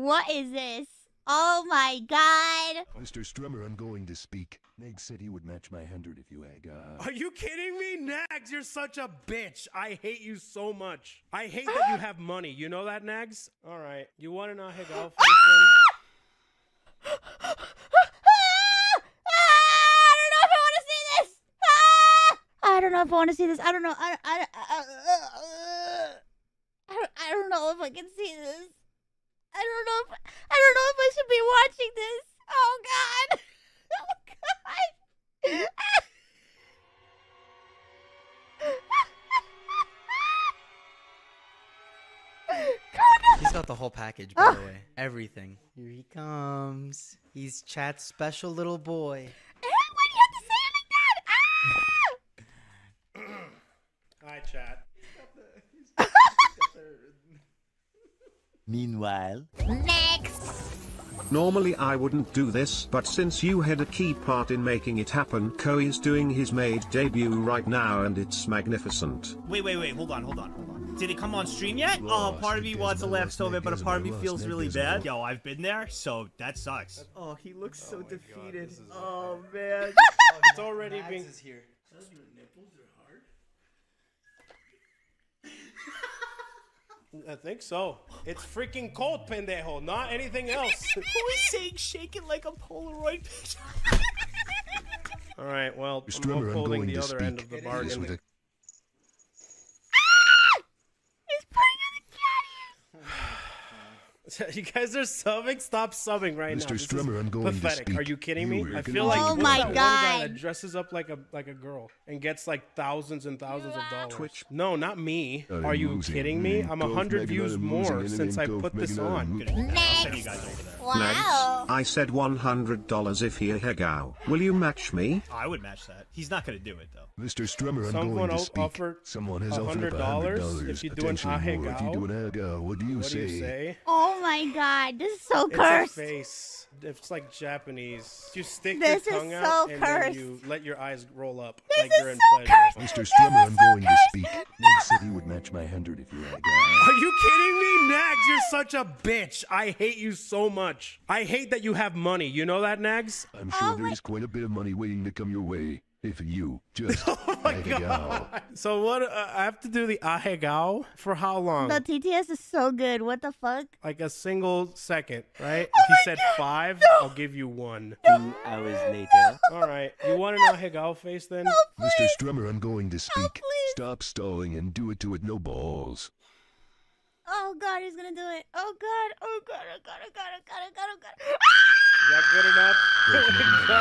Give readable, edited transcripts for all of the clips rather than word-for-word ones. What is this? Oh my god. Mr. Strummer, I'm going to speak. Nags said he would match my 100 if you had, Are you kidding me? Nags, you're such a bitch. I hate you so much. I hate that you have money. You know that, Nags? All right. You want to know how to go for this? I don't know if I want to see this. I don't know if I want to see this. I don't know. I don't know if I can see this. I don't know if I should be watching this. Oh god. Oh god. He's got the whole package, by the way. Everything. Here he comes. He's Chat's special little boy. Why do you have to say it like that? Hi, Chat. Meanwhile, next. Normally I wouldn't do this, but since you had a key part in making it happen, Koei is doing his maid debut right now and it's magnificent. Wait, hold on. Did it come on stream yet? Oh, part of me wants to laugh so bad, but a part of me feels really bad. Yo, I've been there, so that sucks. Oh, he looks so defeated. God, oh, man. Oh, it's already being... here. Those nipples are hard. I think so. It's freaking cold, pendejo, not anything else. Who is saying shake it like a Polaroid picture? All right, well, I'm holding the other end of the bargain. He's putting on the cat ears. You guys are subbing? Stop subbing right now. Mr. Strummer, I'm going pathetic. To speak. Are you kidding me? I feel like one guy that dresses up like a girl and gets like thousands and thousands of dollars. Twitch. No, not me. Are you kidding me? I'm 100 views more since I put this on. Next. Wow. I said $100 if he a hegao. Will you match me? I would match that. He's not going to do it though. Mr. Strummer, I'm going to speak. Someone has offered $100 if you do an ahegao. What do you say? Oh my god, this is so cursed. It's a face. It's like Japanese. You stick this your tongue out so and then you let your eyes roll up this like you're in so pleasure. Mr. Strummer, I'm going to speak. Nags said he would match my 100 if you had. Are you kidding me? Nags, you're such a bitch. I hate you so much. I hate that you have money. You know that, Nags? I'm sure there's quite a bit of money waiting to come your way. If you just oh my god. So what I have to do the ahegao for how long? The TTS is so good. What the fuck? Like a single second, right? Oh he said god. 5, no. I'll give you 1. 2 hours later. No. All right. You want an ahegao face then? No, Mr. Strummer, I'm going to speak. Oh, stop stalling and do it to it, no balls. Oh god, he's gonna do it. Oh god, oh god, oh god, oh god, oh god, oh god, oh god. Is that good enough? Oh,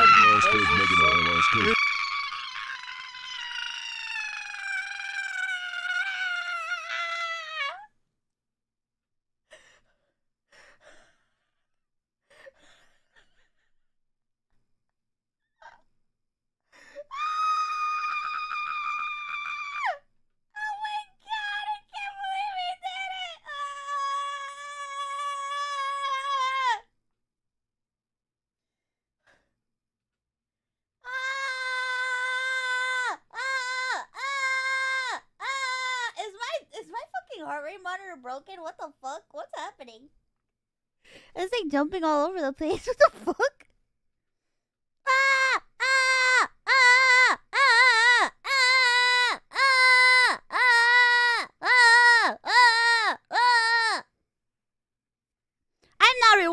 broken? What the fuck? What's happening? It's like jumping all over the place. What the fuck?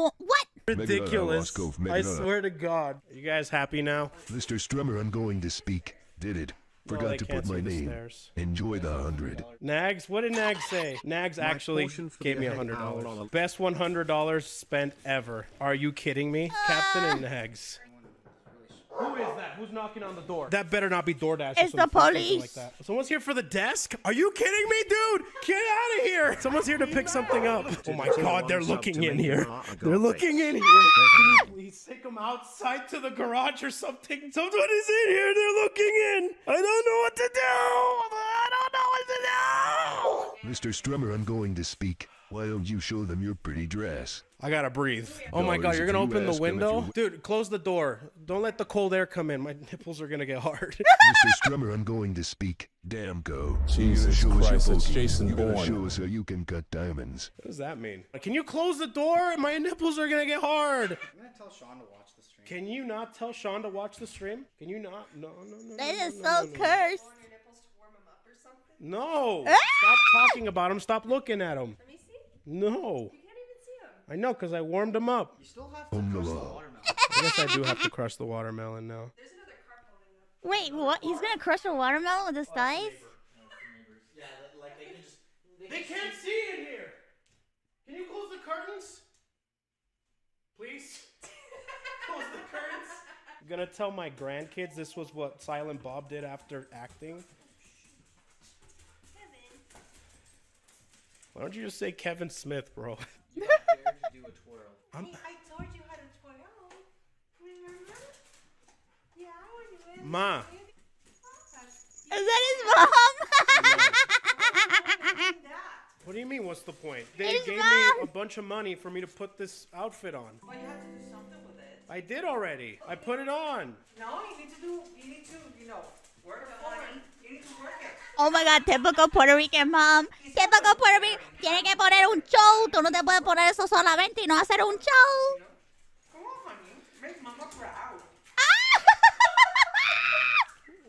What? Ridiculous. I swear to God. Are you guys happy now? Mr. Strummer, I'm going to speak. Did it. Forgot to put my name. Enjoy the 100. Nags, what did Nags say? Nags actually gave me $100. Best $100 spent ever. Are you kidding me? Captain and Nags. Who is that? Who's knocking on the door? That better not be DoorDash. It's the police. Like that. Someone's here for the desk? Are you kidding me, dude? Get out of here. Someone's here to pick something up. Oh my god, they're looking in here. They're looking in here. Please take them outside to the garage or something. Someone is in here. They're looking in. I don't know what to do. Mr. Strummer, I'm going to speak. Why don't you show them your pretty dress? I gotta breathe. Oh my God, you're gonna open the window? Dude, close the door. Don't let the cold air come in. My nipples are gonna get hard. Mr. Strummer, I'm going to speak. Damn, go. Jesus Christ, it's Jason Bourne. Show us how you can cut diamonds. What does that mean? Can you close the door? My nipples are gonna get hard. I'm gonna tell Sean to watch the stream. Can you not tell Sean to watch the stream? Can you not? No, no, no. That is so cursed. No! Ah! Stop talking about him. Stop looking at him. Let me see. No. You can't even see him. I know, because I warmed him up. You still have to crush the watermelon. I guess I do have to crush the watermelon now. There's another carpet. Wait, what? He's going to crush the watermelon with his thighs? Yeah, like they can just... They can't see in here! Can you close the curtains? Please? Close the curtains? I'm going to tell my grandkids this was what Silent Bob did after acting. Why don't you just say Kevin Smith, bro? You don't dare to do a twirl. I told you how to twirl. Remember? Yeah, I went. Ma. Is that his mom? What do you mean, what's the point? They gave me a bunch of money for me to put this outfit on. Well, you have to do something with it. I did already. Okay. I put it on. No, you need to work the money. Oh my God, typical Puerto Rican mom. Typical Puerto Rican. Tiene que poner un show. Tú no te puedes poner eso solamente y no hacer un show. Come on, honey. Make mama proud.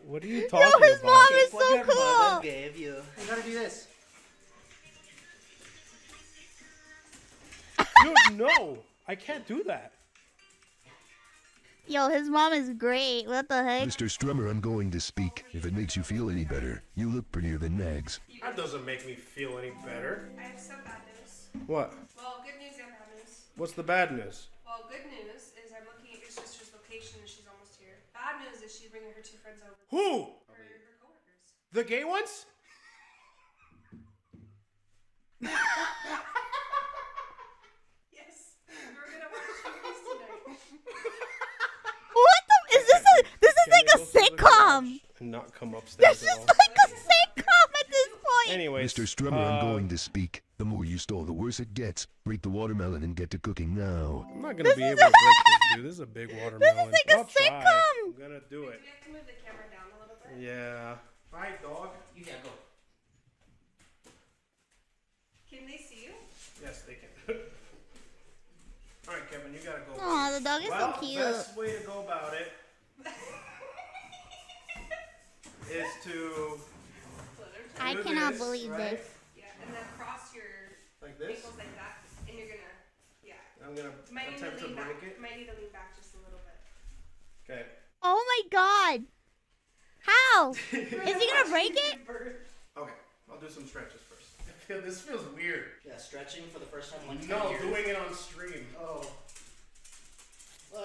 What are you talking about? No, his mom is so cool. Gave you. You gotta do this. Dude, no. I can't do that. Yo, his mom is great. What the heck? Mr. Strummer, I'm going to speak. If it makes you feel any better, you look prettier than Nags. That doesn't make me feel any better. I have some bad news. What? Well, good news and bad news. What's the bad news? Well, good news is I'm looking at your sister's location and she's almost here. Bad news is she's bringing her two friends over. Who? Her coworkers. The gay ones? Yes. We're gonna watch movies tonight. This is like a sitcom. Not come upstairs. This is like a sitcom at this point. Anyway, Mr. Strummer, I'm going to speak. The more you stall, the worse it gets. Break the watermelon and get to cooking now. I'm not gonna be able to break this, dude. This is a big watermelon. This is like a sitcom. I'm gonna do it. Do we have to move the camera down a little bit? Yeah. Hi, dog. You gotta go. Can they see you? Yes, they can. All right, Kevin, you gotta go. Aw, the dog is so cute. Best way to go about it. Is to I cannot this, believe right? This. Yeah, and then cross your like this? Ankles like that, and you're gonna yeah. I'm gonna attempt to break it. Might need to lean back just a little bit. Okay. Oh my God! How is he gonna break it? Okay, I'll do some stretches first. This feels weird. Yeah, stretching for the first time. Like no, doing it on stream. Oh.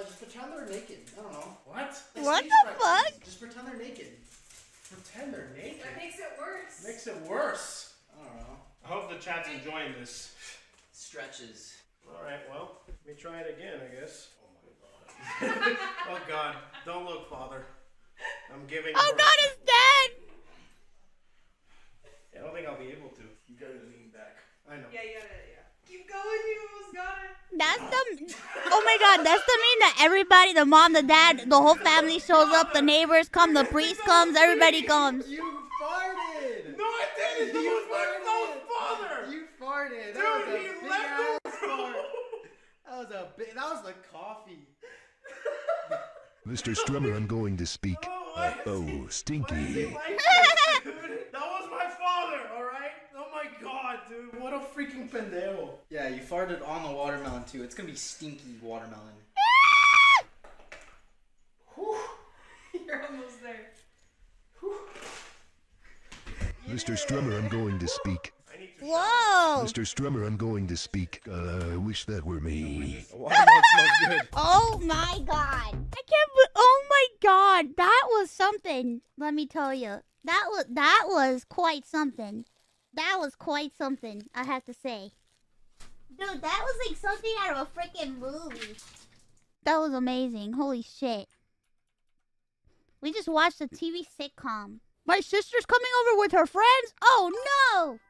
Just pretend they're naked. I don't know. What? What the fuck? Just pretend they're naked. Pretend they're naked. That makes it worse. Makes it worse. I don't know. I hope the chat's enjoying this. Stretches. All right. Well, let me try it again, I guess. Oh my God. Oh God. Don't look, Father. I'm giving. Oh God, it's dead. I don't think I'll be able to. You gotta lean back. I know. Yeah. Yeah. Keep going, you almost got it. Oh my God, that's the meme that everybody, the mom, the dad, the whole family shows up, the neighbors come, the priest comes, everybody comes. You farted! No, I didn't! That was my own father! You farted! That dude, he left the room! That was the coffee. Mr. Strummer, I'm going to speak. Oh, stinky. Like that, that was my father, alright? Oh my God, dude, what a freaking pendejo. Yeah, you farted on the watermelon too. It's gonna be stinky watermelon. Whew. You're almost there. Whew. Mr. Strummer, I'm going to speak. Whoa! Mr. Strummer, I'm going to speak. I wish that were me. Oh my God! I can't. Oh my God! That was something. Let me tell you. That was quite something. That was quite something. I have to say, dude, that was like something out of a freaking movie. That was amazing. Holy shit! We just watched a TV sitcom. My sister's coming over with her friends. Oh no!